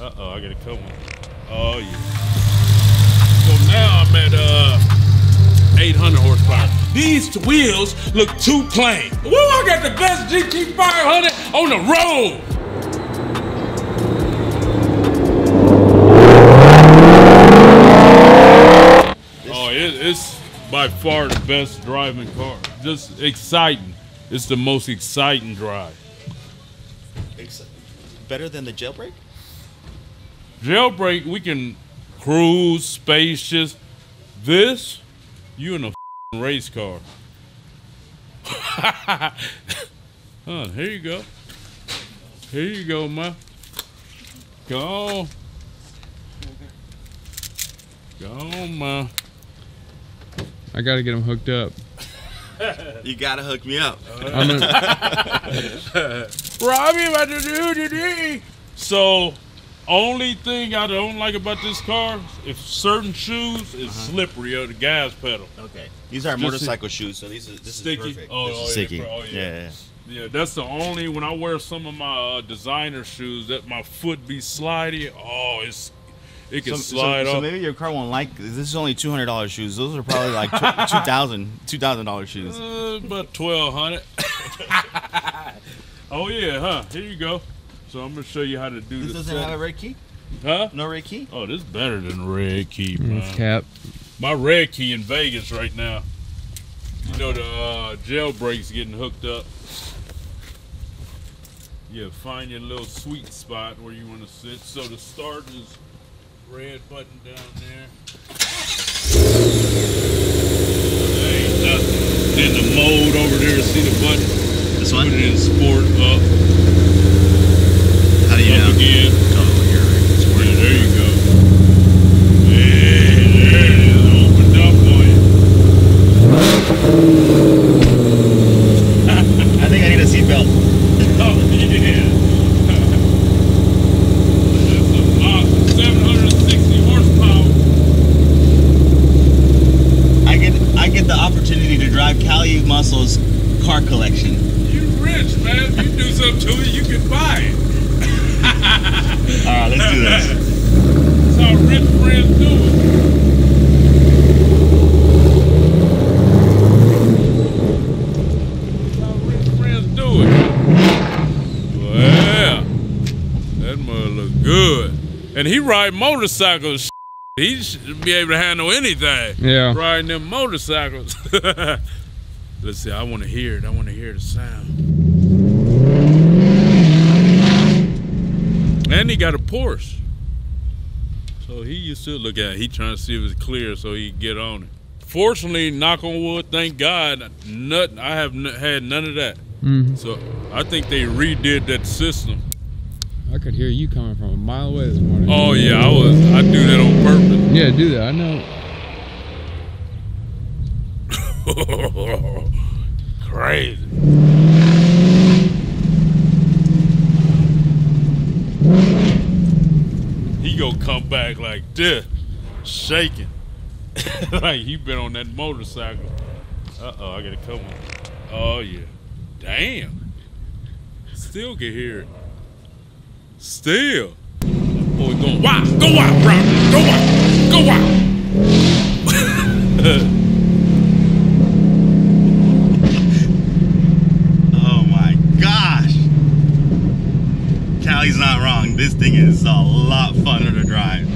Uh-oh, I got a cool one. Oh, yeah. So now I'm at 800 horsepower. These wheels look too plain. Woo, I got the best GT500 on the road. Oh, it's by far the best driving car. Just exciting. It's the most exciting drive. Better than the Jailbreak? Jailbreak, we can cruise, spacious. This, you in a f***ing race car. Huh, here you go. Here you go, ma. Go. Go, ma. I gotta get him hooked up. You gotta hook me up. Robbie, what to do today? So, only thing I don't like about this car, if certain shoes is slippery or the gas pedal. Okay. These are motorcycle shoes, so these are sticky. Is perfect. Oh yeah, that's the only when I wear some of my designer shoes that my foot be slidey. Oh, it's. It can slide off. So maybe your car won't like this. This is only $200 shoes. Those are probably like $2,000 shoes. About $1,200. Oh yeah, huh? Here you go. So I'm gonna show you how to do this. This doesn't have a red key? Huh? No red key? Oh, this is better than red key, man. Cap. My red key in Vegas right now. You know the Jailbreak's getting hooked up. Yeah, find your little sweet spot where you want to sit. So the start is. Red button down there. There ain't nothing. Then the mode over there, see the button? This one? Put it in sport up. How do you know? Up again. Oh, here, right? Yeah, there you go. Yeah, there it is. Opened up for you. I think I need a seatbelt. Oh, yeah. Kali Muscle's car collection. You rich, man. If you do something to it, you can buy it. All right, let's do this. That's how rich friends do it. That's how rich friends do it. Well, that mother look good. And he ride motorcycles. He should be able to handle anything. Yeah. Riding them motorcycles. Let's see, I want to hear it. I want to hear the sound. And he got a Porsche. So he used to look at it. He trying to see if it's clear so he could get on it. Fortunately, knock on wood, thank God, nothing. I have had none of that. Mm-hmm. So I think they redid that system. I could hear you coming from a mile away this morning. Oh yeah, I do that on purpose. Yeah, do that, I know. Crazy. He gonna come back like this, shaking. Like he been on that motorcycle. Uh-oh, I gotta come on. Oh yeah. Damn. Still can hear it. Still. That boy going wild. Go wild, bro. Go wild. Go wild. He's not wrong. This thing is a lot funner to drive.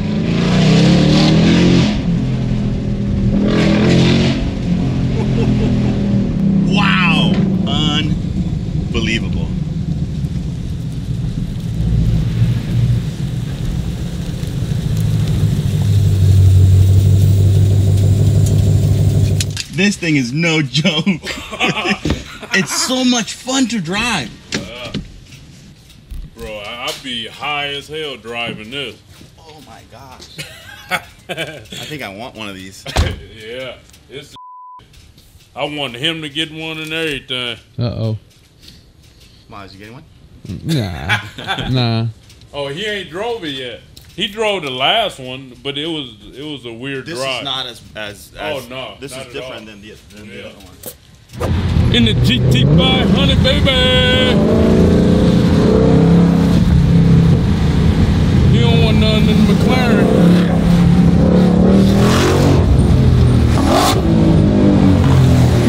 Wow! Unbelievable. This thing is no joke. It's so much fun to drive. I'd be high as hell driving this. Oh my gosh. I think I want one of these. Yeah. It's I want him to get one and everything. Uh-oh. Miles, you getting one? Nah. Nah. Oh, he ain't drove it yet. He drove the last one, but it was a weird drive. This is not as oh, no, this is different than the other one. In the GT500, baby! You don't Michelin and McLaren.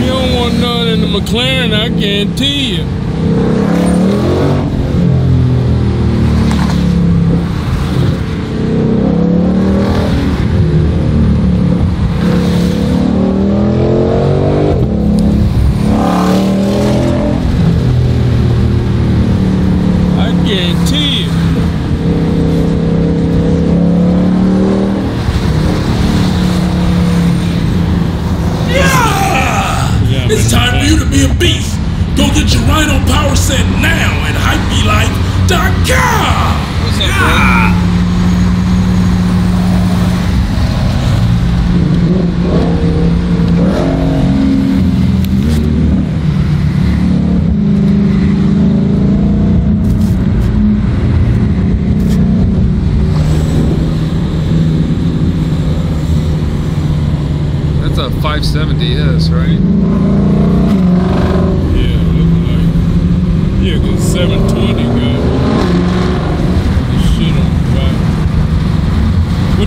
You don't want none in the McLaren, I guarantee you.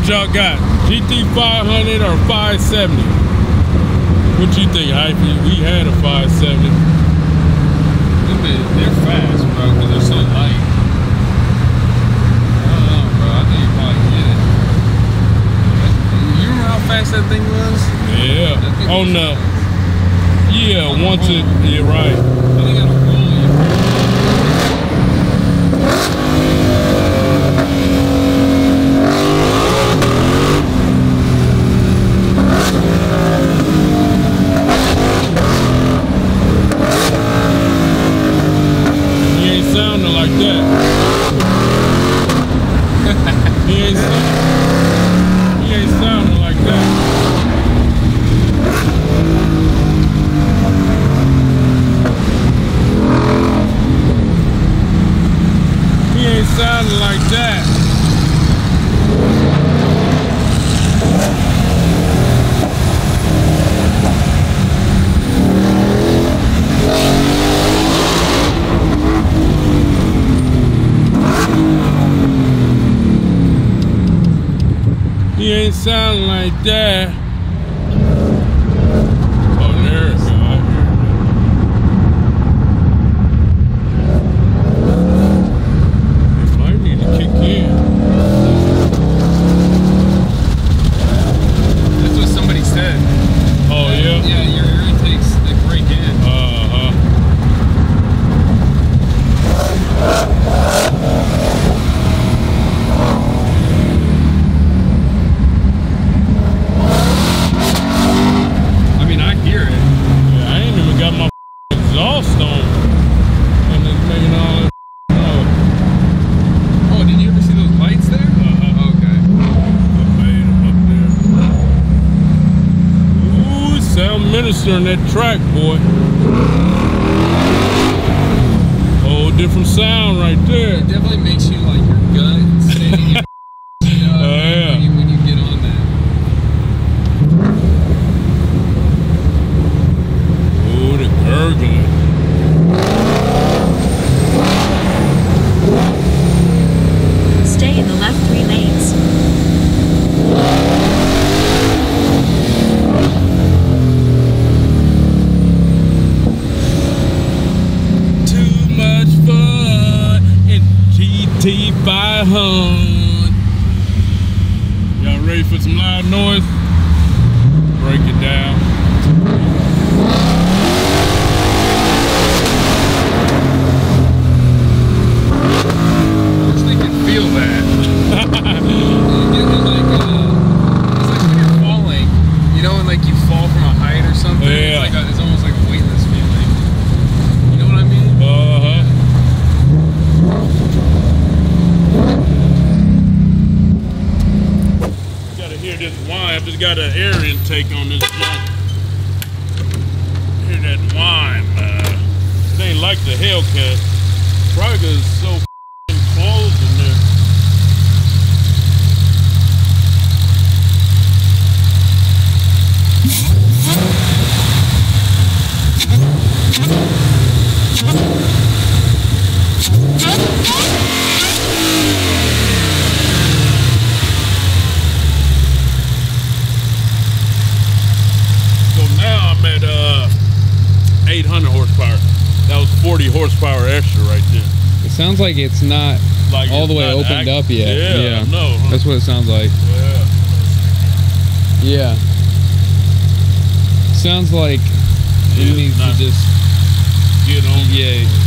Y'all got GT500 or 570? What you think, Hypey? We had a 570. They're fast, bro, because they're so light. I don't know, bro. I think you probably get it. You remember how fast that thing was? Yeah. Thing on was the fast. Yeah, on once it. Yeah, right. I think on a roll. Sound like that. Oh, there it is. It might need to kick in. That's what somebody said. Oh, yeah? Yeah, your air intakes, they break in. On that track, boy. Whole different sound right there. It definitely makes you like your gut standing in your when you get on that. Oh, the gurgling. Y'all ready for some loud noise? Break it down. I wish they could feel that. It's like when you're falling, you know, when like you fall from a height or something. Yeah. It's like a, it's almost like a weightless feeling. You know what I mean? This whine, it's got an air intake on this jump. Hear that whine, man. It ain't like the Hellcat. Praga is so f***ing closed in there. 40 horsepower extra right there. It sounds like it's not like all the way opened up yet. Yeah, yeah. No, huh? That's what it sounds like. Yeah. Yeah. Sounds like it needs to just get on. Yeah. No.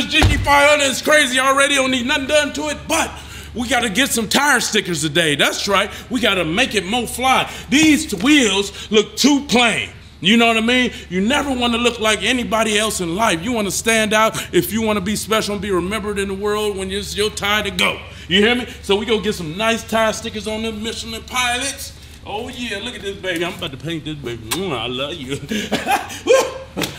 GT500 is crazy already, don't need nothing done to it, but we got to get some tire stickers today. That's right, we got to make it more fly. These wheels look too plain, you know what I mean? You never want to look like anybody else in life. You want to stand out if you want to be special and be remembered in the world when it's your time to go. You hear me? So we go get some nice tire stickers on them Michelin pilots. Oh yeah, look at this baby. I'm about to paint this baby. I love you.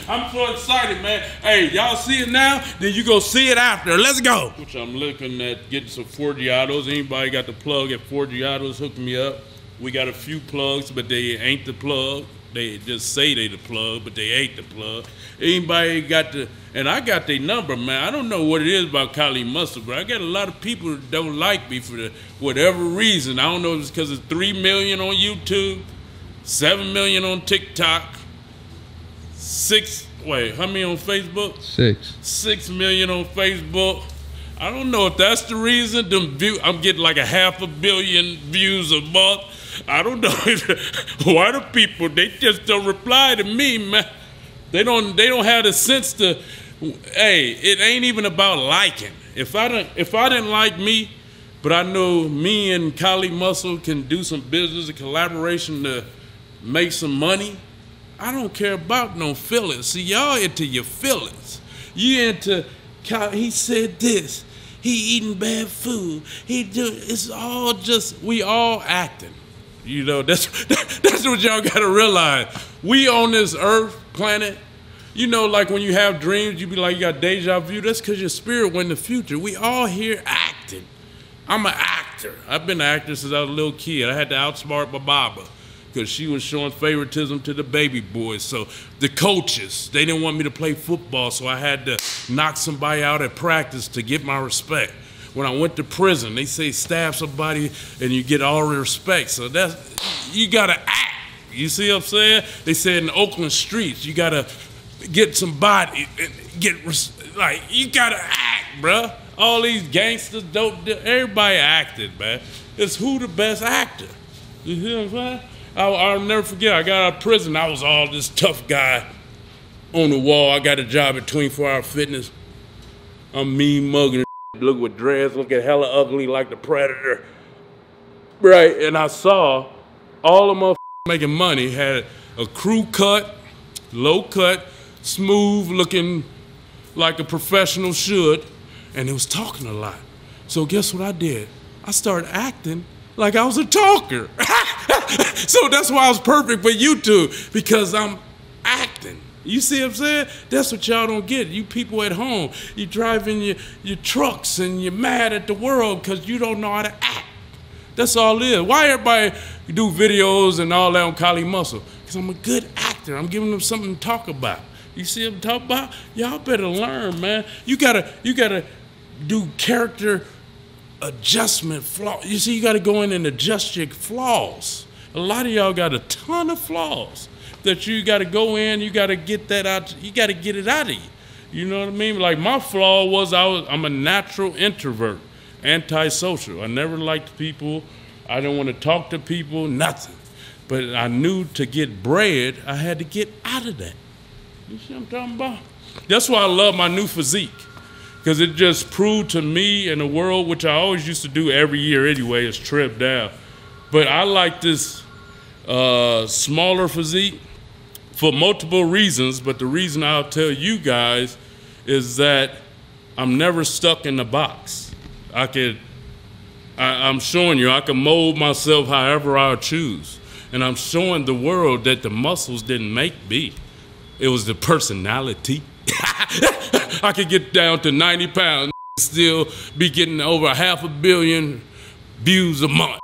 I'm so excited, man. Hey, y'all see it now? Then you go see it after. Let's go. Which I'm looking at getting some Forgiatos. Anybody got the plug at Forgiatos, hook me up. We got a few plugs, but they ain't the plug. They just say they the plug, but they ain't the plug. Anybody got the, and I got their number, man. I don't know what it is about Kali Muscle, but I got a lot of people that don't like me for the, whatever reason. I don't know if it's because it's 3 million on YouTube, 7 million on TikTok, 6, wait, how many on Facebook? 6. 6 million on Facebook. I don't know if that's the reason. Them view, I'm getting like a 500 million views a month. I don't know. Why do people, they just don't reply to me, man. They don't have the sense to, hey, it ain't even about liking. If I didn't like me, but I know me and Kali Muscle can do some business and collaboration to make some money, I don't care about no feelings. See, y'all into your feelings. You into, he said this, he eating bad food, he do, it's all just, we all acting. You know, that's what y'all gotta realize. We on this earth, planet, you know, like when you have dreams, you be like, you got deja vu. That's because your spirit went in the future. We all here acting. I'm an actor. I've been an actor since I was a little kid. I had to outsmart my mama because she was showing favoritism to the baby boys. So the coaches, they didn't want me to play football, so I had to knock somebody out at practice to get my respect. When I went to prison, they say stab somebody and you get all the respect. So that's, you gotta act. You see what I'm saying? They said in Oakland streets, you gotta get somebody, like, you gotta act, bruh. All these gangsters don't, everybody acted, man. It's who the best actor. You hear what I'm saying? I'll never forget, I got out of prison, I was all this tough guy on the wall. I got a job at 24 Hour Fitness. I'm mean mugging. Look with dreads, looking hella ugly like the Predator. Right, and I saw all the motherfuckers making money had a crew cut, low cut, smooth looking like a professional should, and it was talking a lot. So guess what I did? I started acting like I was a talker. So that's why I was perfect for YouTube, because I'm acting. You see what I'm saying? That's what y'all don't get. You people at home, you driving your trucks and you're mad at the world because you don't know how to act. That's all it is. Why everybody do videos and all that on Kali Muscle? Because I'm a good actor. I'm giving them something to talk about. You see what I'm talking about? Y'all better learn, man. You gotta do character adjustment flaws. You see, you gotta go in and adjust your flaws. A lot of y'all got a ton of flaws that you got to go in, you got to get that out, you got to get it out of you. You know what I mean? Like my flaw was I'm a natural introvert, antisocial. I never liked people. I didn't want to talk to people, nothing. But I knew to get bread, I had to get out of that. You see what I'm talking about? That's why I love my new physique, because it just proved to me and the world, which I always used to do every year anyway, is trip down. But I like this smaller physique for multiple reasons, but the reason I'll tell you guys is that I'm never stuck in the box. I'm showing you, I can mold myself however I choose. And I'm showing the world that the muscles didn't make me. It was the personality. I could get down to 90 pounds. still be getting over half a billion views a month.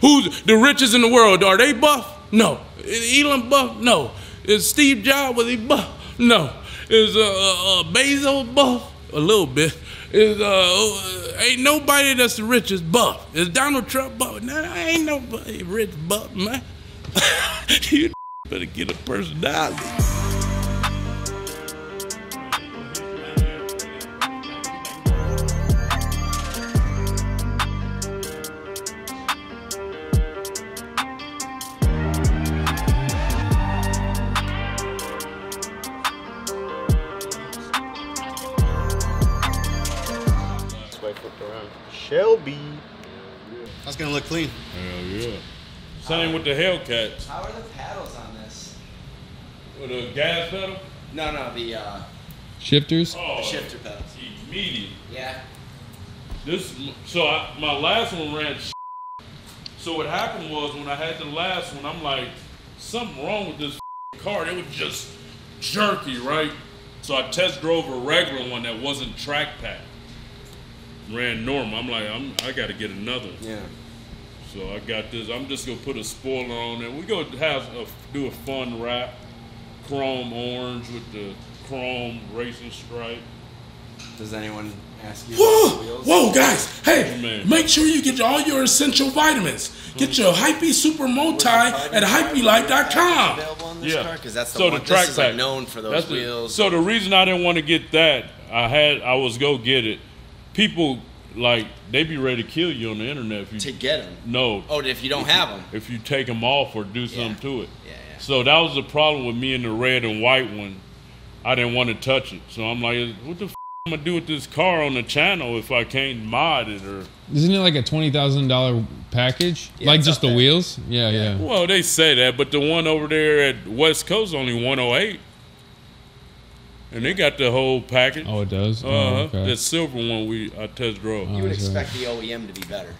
Who's the richest in the world? Are they buff? No. Is Elon buff? No. Is Steve Jobs, was he buff? No. Is Bezos buff? A little bit. Is ain't nobody that's the richest buff. Is Donald Trump buff? Nah, ain't nobody rich buff, man. You better get a personality. Shelby. That's gonna look clean. Hell yeah. Same with the Hellcats. How are the paddles on this? With the gas pedal? No, no, the shifters. Oh, the shifter pedals. Immediate. Yeah. This. So my last one ran. So what happened was when I had the last one, I'm like, something wrong with this car. It was just jerky, right? So I test drove a regular one that wasn't track packed. Ran normal. I'm like, I got to get another. Yeah. So I got this. I'm just gonna put a spoiler on it. We gonna do a fun wrap, chrome orange with the chrome racing stripe. Does anyone ask you? Whoa, whoa, guys! Hey, man. Make sure you get all your essential vitamins. Get your Hypey Super Multi at hypeylight.com. Yeah, because that's the one that's like known for those wheels. So the reason I didn't want to get that, I was go get it. People, like, they be ready to kill you on the internet if you get them. No. Oh, if you don't have them. If you take them off or do something to it. Yeah, yeah. So that was the problem with me and the red and white one. I didn't want to touch it. So I'm like, what the f am I gonna do with this car on the channel if I can't mod it or? Isn't it like a $20,000 package? Yeah, like just the wheels? Yeah, yeah, yeah. Well, they say that, but the one over there at West Coast only 108. And they got the whole package. Oh, it does? Okay. That silver one I test drove. You would expect the OEM to be better.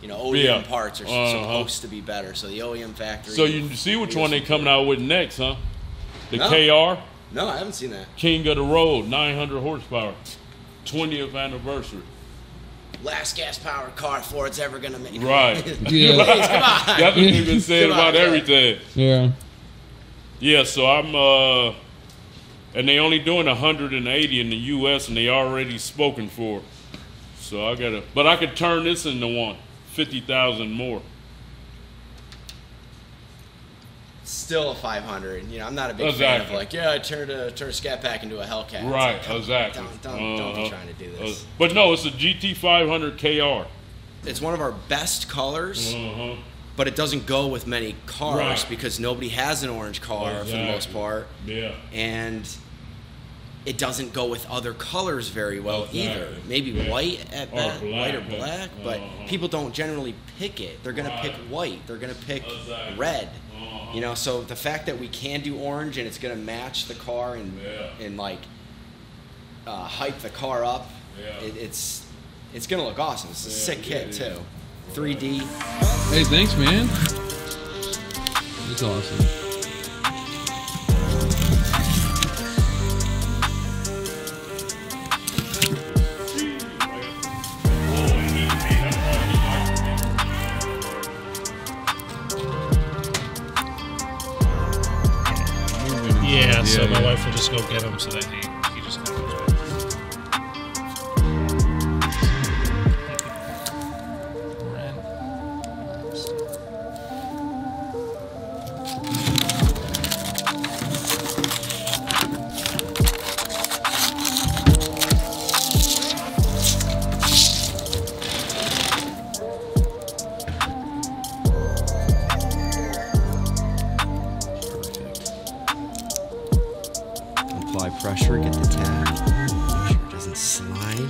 You know, OEM parts are supposed to be better. So the OEM factory. So you see which one they coming out with next, huh? The KR? No, I haven't seen that. King of the Road, 900 horsepower, 20th anniversary. Last gas powered car Ford's ever going to make. Right. Yeah. Please, come on. That's what you've been saying about everything. Yeah. Yeah, so I'm... and they only doing 180 in the U.S. and they already spoken for. So I gotta, but I could turn this into one, 50,000 more. Still a 500. You know, I'm not a big fan of like, yeah, I turned a scat pack into a Hellcat. Right, like, exactly. Don't be trying to do this. But no, it's a GT500 KR. It's one of our best colors. But it doesn't go with many cars because nobody has an orange car for the most part. Yeah. And it doesn't go with other colors very well either. Maybe white at best, white or black, but people don't generally pick it. They're going to pick white. They're going to pick red. You know, so the fact that we can do orange and it's going to match the car and like hype the car up, it's going to look awesome. It's a sick kit too. 3D. Hey, thanks, man. It's awesome. Yeah, so my wife will just go get him so that he just has his way. Pressure, get the tab, make sure it doesn't slide.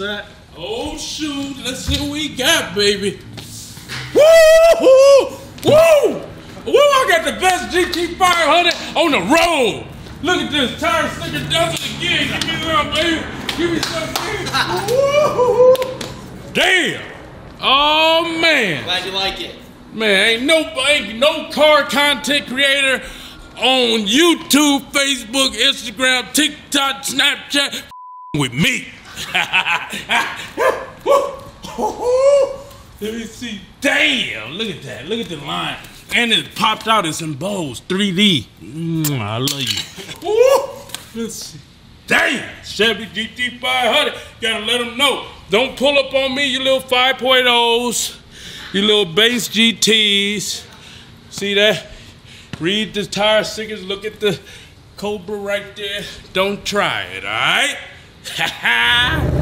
set. Oh shoot, let's see what we got, baby. Woo! Woo! Woo! Woo! I got the best GT500 on the road. Look at this, tire sticker does it again. Give me some, baby. Give me some, baby. Damn! Oh man! Glad you like it. Man, ain't no car content creator on YouTube, Facebook, Instagram, TikTok, Snapchat with me. Let me see. Damn, look at that. Look at the line. And it popped out. It's in bows. 3D. I love you. Woo! Let's see. Damn, Chevy GT500. Gotta let them know. Don't pull up on me, you little 5.0s. You little base GTs. See that? Read the tire stickers. Look at the Cobra right there. Don't try it, all right? Ha ha!